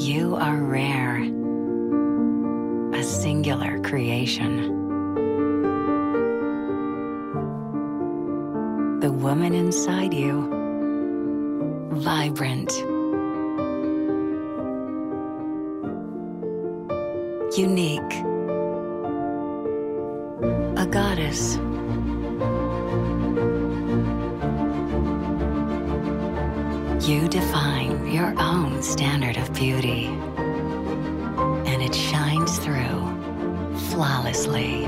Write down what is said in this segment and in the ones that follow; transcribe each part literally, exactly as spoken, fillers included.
You are rare, a singular creation. The woman inside you, vibrant, unique, a goddess. You define your own standard of beauty, and it shines through flawlessly.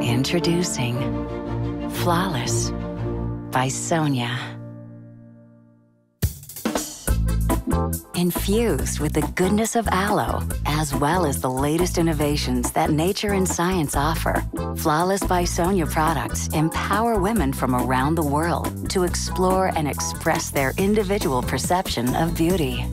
Introducing Flawless by Sonya. Infused with the goodness of aloe, as well as the latest innovations that nature and science offer, Flawless by Sonya products empower women from around the world to explore and express their individual perception of beauty.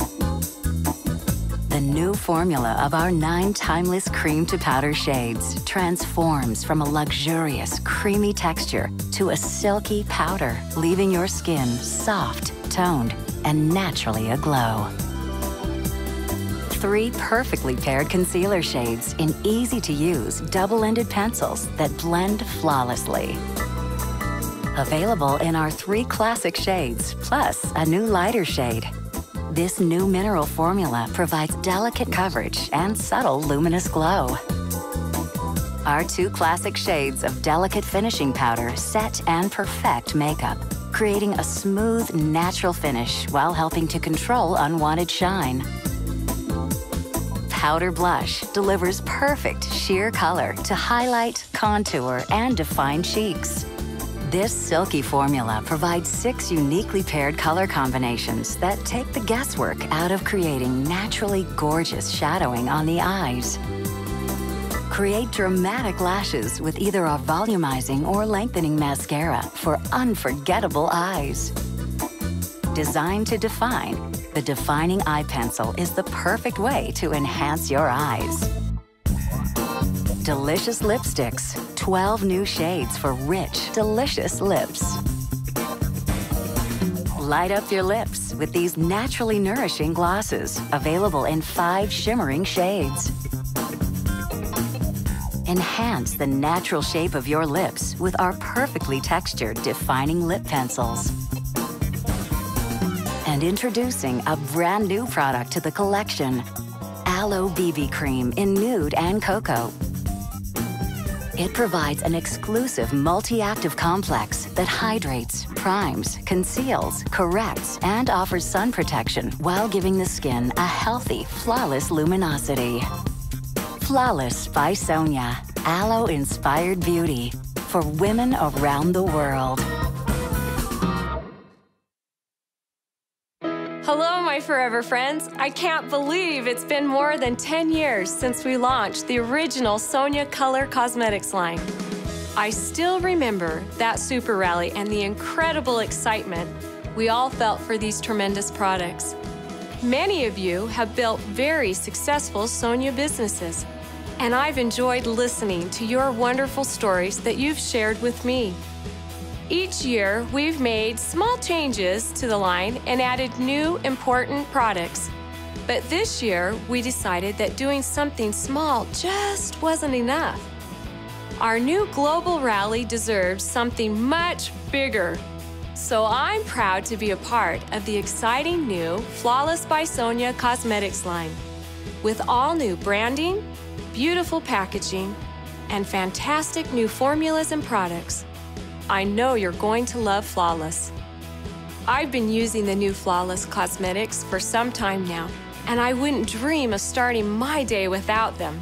The new formula of our nine timeless cream-to-powder shades transforms from a luxurious, creamy texture to a silky powder, leaving your skin soft, toned, and naturally aglow. Three perfectly paired concealer shades in easy-to-use double-ended pencils that blend flawlessly. Available in our three classic shades, plus a new lighter shade. This new mineral formula provides delicate coverage and subtle luminous glow. Our two classic shades of delicate finishing powder set and perfect makeup, creating a smooth, natural finish while helping to control unwanted shine. Powder blush delivers perfect sheer color to highlight, contour, and define cheeks. This silky formula provides six uniquely paired color combinations that take the guesswork out of creating naturally gorgeous shadowing on the eyes. Create dramatic lashes with either our volumizing or lengthening mascara for unforgettable eyes. Designed to define, the defining eye pencil is the perfect way to enhance your eyes. Delicious lipsticks, twelve new shades for rich, delicious lips. Light up your lips with these naturally nourishing glosses, available in five shimmering shades. Enhance the natural shape of your lips with our perfectly textured defining lip pencils. And introducing a brand new product to the collection, Aloe B B Cream in Nude and Cocoa. It provides an exclusive multi-active complex that hydrates, primes, conceals, corrects, and offers sun protection while giving the skin a healthy, flawless luminosity. Flawless by Sonya, aloe-inspired beauty for women around the world. Hello, my forever friends. I can't believe it's been more than ten years since we launched the original Sonya Color Cosmetics line. I still remember that super rally and the incredible excitement we all felt for these tremendous products. Many of you have built very successful Sonya businesses, and I've enjoyed listening to your wonderful stories that you've shared with me. Each year, we've made small changes to the line and added new important products. But this year, we decided that doing something small just wasn't enough. Our new global rally deserves something much bigger. So I'm proud to be a part of the exciting new Flawless by Sonya Cosmetics line. With all new branding, beautiful packaging, and fantastic new formulas and products, I know you're going to love Flawless. I've been using the new Flawless Cosmetics for some time now, and I wouldn't dream of starting my day without them.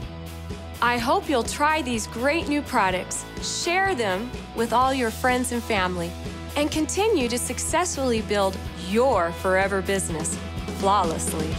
I hope you'll try these great new products, share them with all your friends and family, and continue to successfully build your forever business flawlessly.